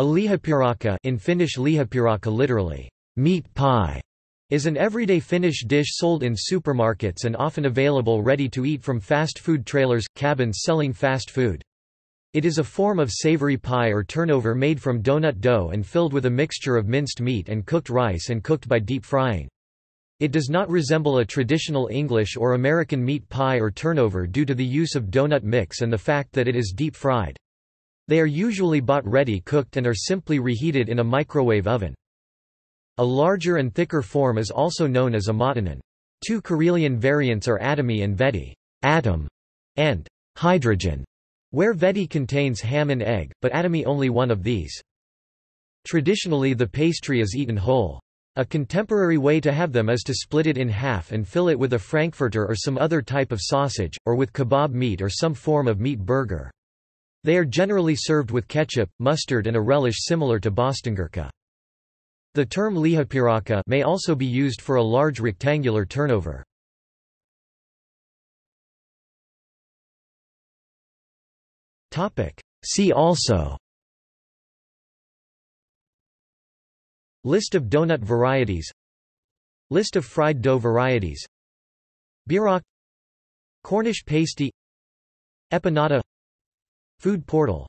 A lihapiirakka, in Finnish lihapiirakka literally, meat pie, is an everyday Finnish dish sold in supermarkets and often available ready to eat from fast food trailers, cabins selling fast food. It is a form of savory pie or turnover made from donut dough and filled with a mixture of minced meat and cooked rice and cooked by deep frying. It does not resemble a traditional English or American meat pie or turnover due to the use of donut mix and the fact that it is deep fried. They are usually bought ready-cooked and are simply reheated in a microwave oven. A larger and thicker form is also known as a möttönen. Two Karelian variants are atomi and vety, atom and hydrogen, where vety contains ham and egg, but atomi only one of these. Traditionally the pastry is eaten whole. A contemporary way to have them is to split it in half and fill it with a frankfurter or some other type of sausage, or with kebab meat or some form of meat burger. They are generally served with ketchup, mustard and a relish similar to Bostangurka. The term lihapiirakka may also be used for a large rectangular turnover. See also: List of donut varieties, List of fried dough varieties, Biroc, Cornish pasty, Epinata, Food portal.